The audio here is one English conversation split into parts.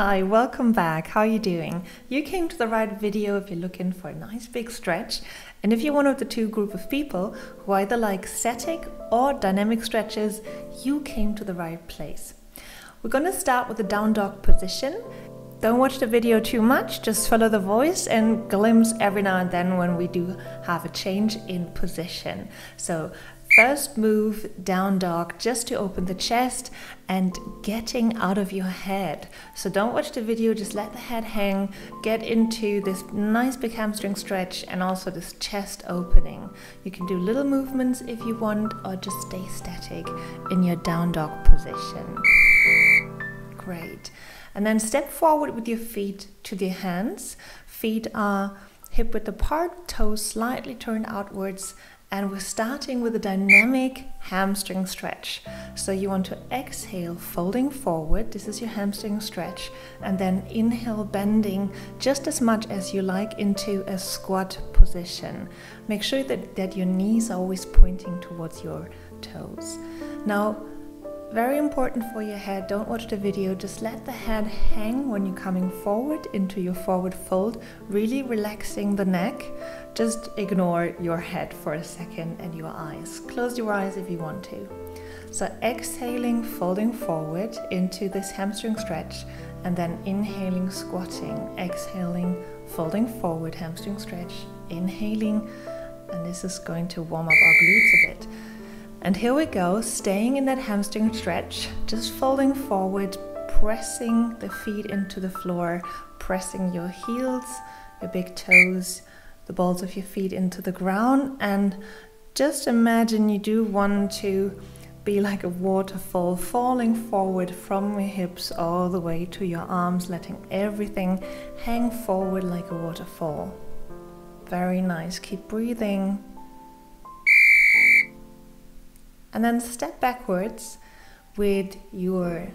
Hi, welcome back. How are you doing? You came to the right video if you're looking for a nice big stretch, and if you're one of the two group of people who either like static or dynamic stretches, you came to the right place. We're going to start with the down dog position. Don't watch the video too much, just follow the voice and glimpse every now and then when we do have a change in position. So first move, down dog, just to open the chest and getting out of your head. So don't watch the video, just let the head hang, get into this nice big hamstring stretch and also this chest opening. You can do little movements if you want or just stay static in your down dog position. Great. And then step forward with your feet to the hands. Feet are hip width apart, toes slightly turned outwards. And we're starting with a dynamic hamstring stretch. So you want to exhale, folding forward. This is your hamstring stretch. And then inhale, bending just as much as you like into a squat position. Make sure that your knees are always pointing towards your toes. Now, very important for your head, don't watch the video, just let the head hang when you're coming forward into your forward fold, really relaxing the neck. Just ignore your head for a second and your eyes. Close your eyes if you want to. So exhaling, folding forward into this hamstring stretch, and then inhaling, squatting, exhaling, folding forward, hamstring stretch, inhaling, and this is going to warm up our glutes a bit. And here we go, staying in that hamstring stretch, just folding forward, pressing the feet into the floor, pressing your heels, your big toes, the balls of your feet into the ground, and just imagine you do want to be like a waterfall, falling forward from your hips all the way to your arms, letting everything hang forward like a waterfall. Very nice, keep breathing. And then step backwards with your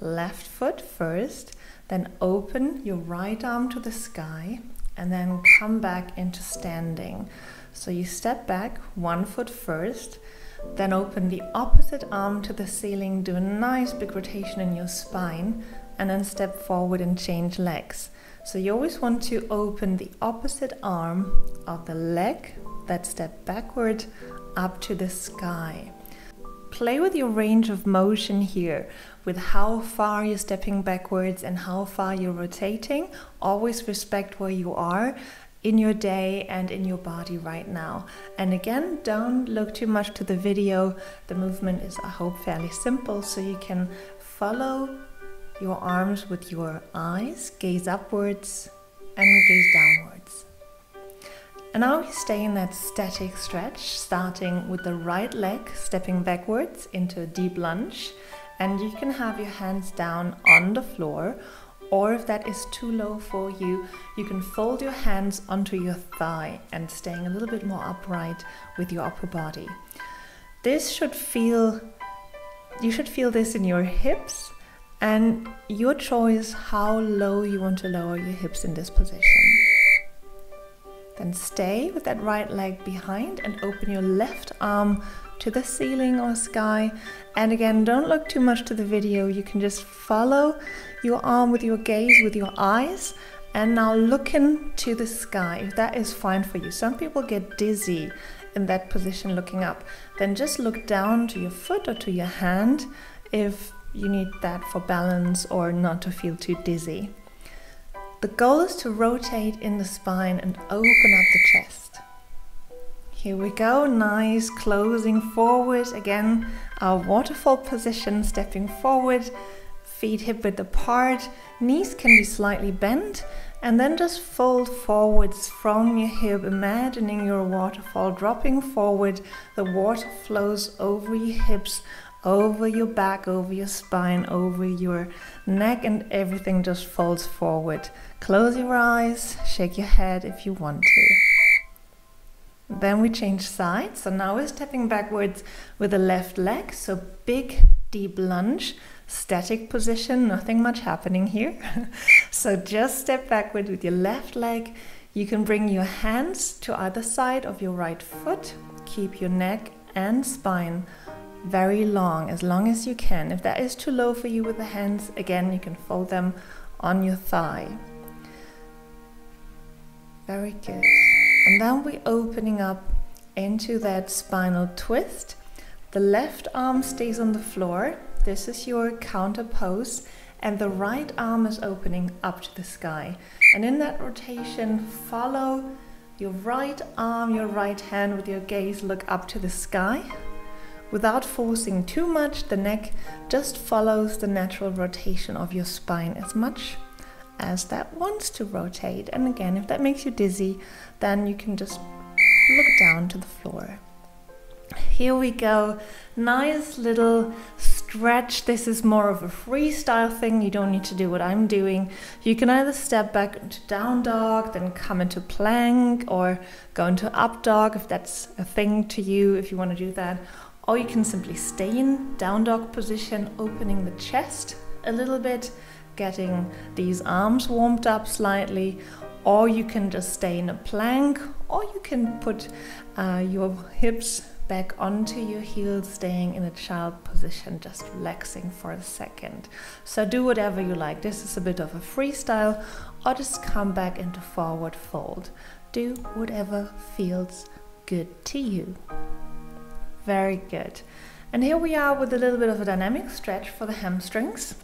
left foot first, then open your right arm to the sky, and then come back into standing. So you step back, one foot first, then open the opposite arm to the ceiling, do a nice big rotation in your spine, and then step forward and change legs. So you always want to open the opposite arm of the leg that step backward up to the sky. Play with your range of motion here, with how far you're stepping backwards and how far you're rotating. Always respect where you are in your day and in your body right now. And again, don't look too much to the video. The movement is, I hope, fairly simple, so you can follow your arms with your eyes, gaze upwards and gaze downwards. And now we stay in that static stretch, starting with the right leg, stepping backwards into a deep lunge. And you can have your hands down on the floor, or if that is too low for you, you can fold your hands onto your thigh and staying a little bit more upright with your upper body. You should feel this in your hips, and your choice how low you want to lower your hips in this position. Then stay with that right leg behind and open your left arm to the ceiling or sky. And again, don't look too much to the video. You can just follow your arm with your gaze, with your eyes. And now looking to the sky, if that is fine for you. Some people get dizzy in that position looking up. Then just look down to your foot or to your hand if you need that for balance or not to feel too dizzy. The goal is to rotate in the spine and open up the chest. Here we go, nice, closing forward. Again, our waterfall position, stepping forward, feet hip width apart, knees can be slightly bent, and then just fold forwards from your hip, imagining your waterfall dropping forward. The water flows over your hips, over your back, over your spine, over your neck, and everything just folds forward. Close your eyes, shake your head if you want to. Then we change sides. So now we're stepping backwards with the left leg. So big, deep lunge, static position, nothing much happening here. So just step backward with your left leg. You can bring your hands to either side of your right foot. Keep your neck and spine very long as you can. If that is too low for you with the hands, again, you can fold them on your thigh. Very good. And then we're opening up into that spinal twist. The left arm stays on the floor. This is your counter pose. And the right arm is opening up to the sky. And in that rotation, follow your right arm, your right hand with your gaze, look up to the sky. Without forcing too much, the neck just follows the natural rotation of your spine as much as that wants to rotate. And again, if that makes you dizzy, then you can just look down to the floor. Here we go. Nice little stretch. This is more of a freestyle thing. You don't need to do what I'm doing. You can either step back into down dog, then come into plank or go into up dog if that's a thing to you, if you want to do that. Or you can simply stay in down dog position, opening the chest a little bit, getting these arms warmed up slightly. Or you can just stay in a plank, or you can put your hips back onto your heels, staying in a child position, just relaxing for a second. So do whatever you like. This is a bit of a freestyle, or just come back into forward fold. Do whatever feels good to you. Very good. And here we are with a little bit of a dynamic stretch for the hamstrings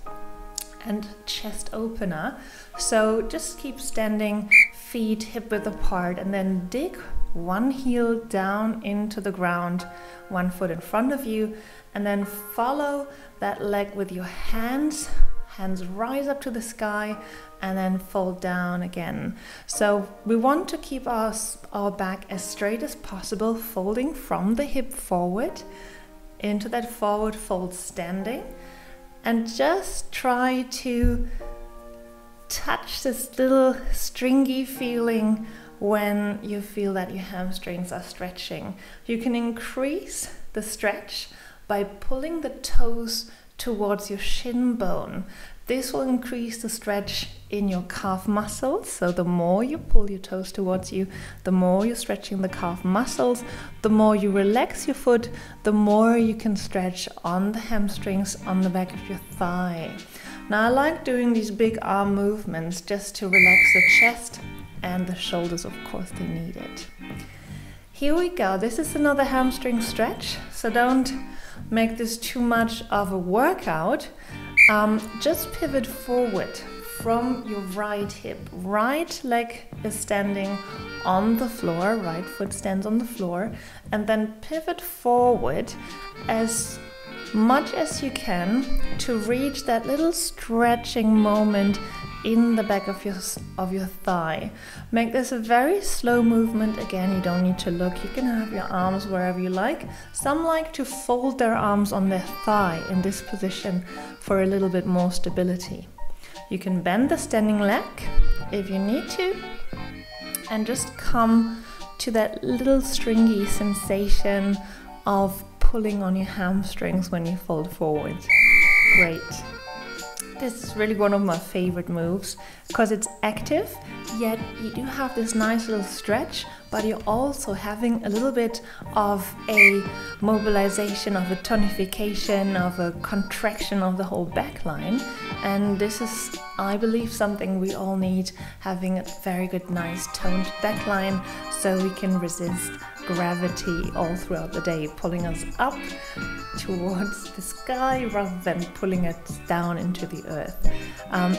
and chest opener. So just keep standing, feet hip width apart, and then dig one heel down into the ground, one foot in front of you, and then follow that leg with your hands. Hands rise up to the sky and then fold down again. So we want to keep our back as straight as possible, folding from the hip forward into that forward fold standing. And just try to touch this little stringy feeling when you feel that your hamstrings are stretching. You can increase the stretch by pulling the toes towards your shin bone. This will increase the stretch in your calf muscles. So the more you pull your toes towards you, the more you're stretching the calf muscles, the more you relax your foot, the more you can stretch on the hamstrings, on the back of your thigh. Now I like doing these big arm movements just to relax the chest and the shoulders, of course, they need it. Here we go. This is another hamstring stretch. So don't make this too much of a workout. Just pivot forward from your right hip. Right leg is standing on the floor, right foot stands on the floor, and then pivot forward as much as you can to reach that little stretching moment in the back of your thigh. Make this a very slow movement. Again, you don't need to look. You can have your arms wherever you like. Some like to fold their arms on their thigh in this position for a little bit more stability. You can bend the standing leg if you need to and just come to that little stringy sensation of pulling on your hamstrings when you fold forward. Great. This is really one of my favorite moves because it's active, yet you do have this nice little stretch, but you're also having a little bit of a mobilization, of a tonification, of a contraction of the whole back line. And this is, I believe, something we all need, having a very good, nice toned back line so we can resist gravity all throughout the day, pulling us up towards the sky rather than pulling us down into the earth.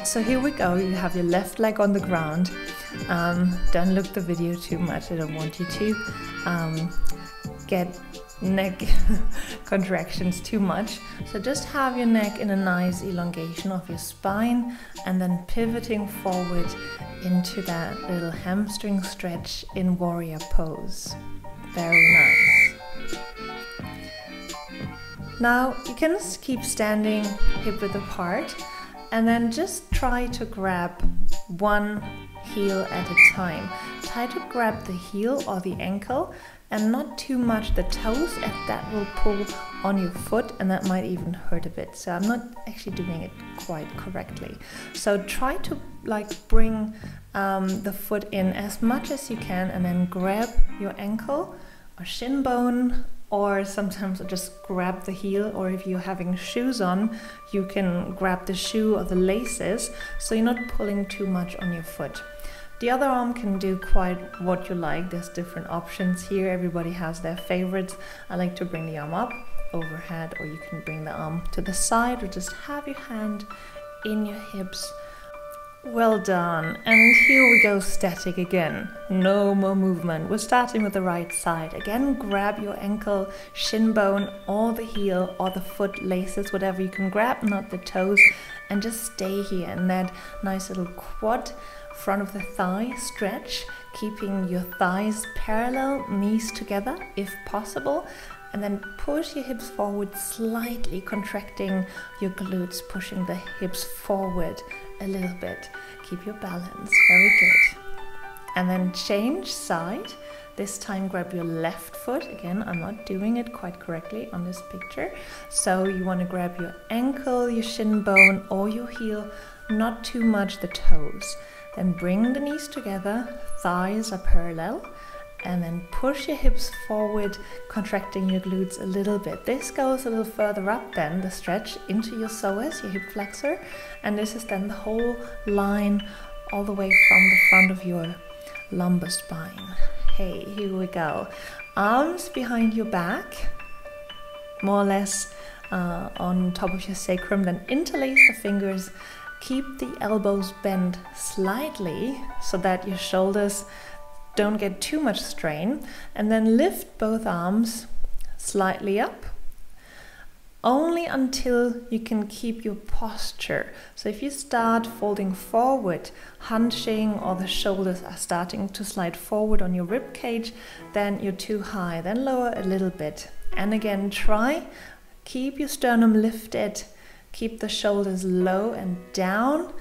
So here we go. You have your left leg on the ground. Don't look the video too much. I don't want you to get neck contractions too much. So just have your neck in a nice elongation of your spine and then pivoting forward into that little hamstring stretch in warrior pose. Very nice. Now you can just keep standing hip width apart and then just try to grab one heel at a time. Try to grab the heel or the ankle and not too much the toes, as that will pull on your foot and that might even hurt a bit. So I'm not actually doing it quite correctly. So try to bring the foot in as much as you can and then grab your ankle or shin bone or sometimes I just grab the heel, or if you're having shoes on, you can grab the shoe or the laces, so you're not pulling too much on your foot. The other arm can do quite what you like. There's different options here. Everybody has their favorites. I like to bring the arm up, overhead, or you can bring the arm to the side, or just have your hand in your hips. Well done. And here we go, static again. No more movement. We're starting with the right side. Again, grab your ankle, shin bone, or the heel, or the foot laces, whatever you can grab, not the toes, and just stay here in that nice little quad, front of the thigh stretch, keeping your thighs parallel, knees together if possible. And then push your hips forward slightly, contracting your glutes, pushing the hips forward a little bit. Keep your balance. Very good. And then change side. This time grab your left foot. Again, I'm not doing it quite correctly on this picture. So you want to grab your ankle, your shin bone, or your heel, not too much the toes. Then bring the knees together, thighs are parallel. And then push your hips forward, contracting your glutes a little bit. This goes a little further up then, the stretch, into your psoas, your hip flexor. And this is then the whole line all the way from the front of your lumbar spine. Hey, here we go. Arms behind your back, more or less on top of your sacrum. Then interlace the fingers. Keep the elbows bent slightly so that your shoulders don't get too much strain, and then lift both arms slightly up, only until you can keep your posture. So if you start folding forward, hunching, or the shoulders are starting to slide forward on your rib cage, then you're too high. Then lower a little bit, and again try, keep your sternum lifted, keep the shoulders low and down,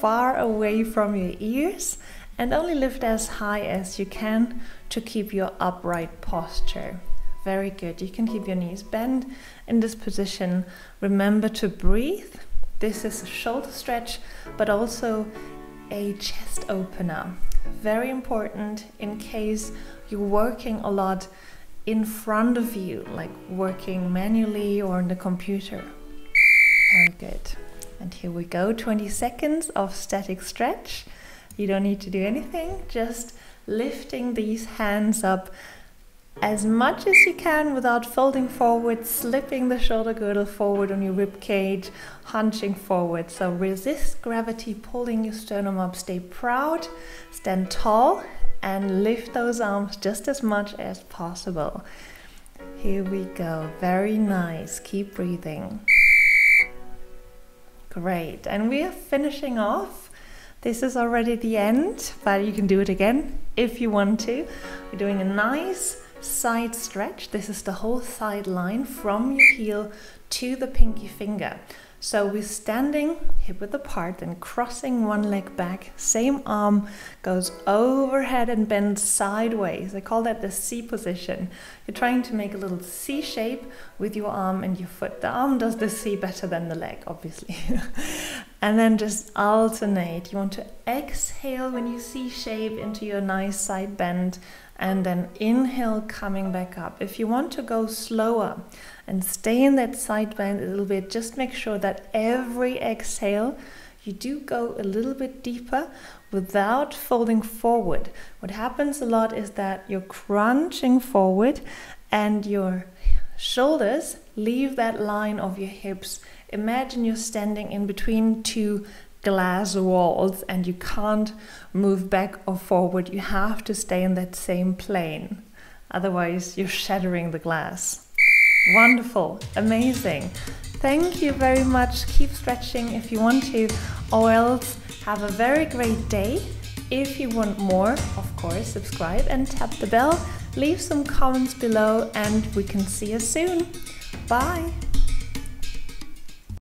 far away from your ears, and only lift as high as you can to keep your upright posture. Very good. You can keep your knees bent in this position. Remember to breathe. This is a shoulder stretch, but also a chest opener. Very important in case you're working a lot in front of you, like working manually or on the computer. Very good. And here we go, 20 seconds of static stretch. You don't need to do anything, just lifting these hands up as much as you can without folding forward, slipping the shoulder girdle forward on your rib cage, hunching forward. So resist gravity, pulling your sternum up, stay proud, stand tall, and lift those arms just as much as possible. Here we go, very nice, keep breathing. Great, and we are finishing off. This is already the end, but you can do it again if you want to. We're doing a nice side stretch. This is the whole side line from your heel to the pinky finger. So we're standing hip width apart and crossing one leg back. Same arm goes overhead and bends sideways. I call that the C position. You're trying to make a little C shape with your arm and your foot. The arm does the C better than the leg, obviously. And then just alternate. You want to exhale when you C shape into your nice side bend. And then inhale, coming back up. If you want to go slower and stay in that side bend a little bit, just make sure that every exhale you do go a little bit deeper without folding forward. What happens a lot is that you're crunching forward and your shoulders leave that line of your hips. Imagine you're standing in between two glass walls and you can't move back or forward. You have to stay in that same plane. Otherwise, you're shattering the glass. Wonderful, amazing. Thank you very much. Keep stretching if you want to, or else have a very great day. If you want more, of course, subscribe and tap the bell. Leave some comments below and we can see you soon. Bye.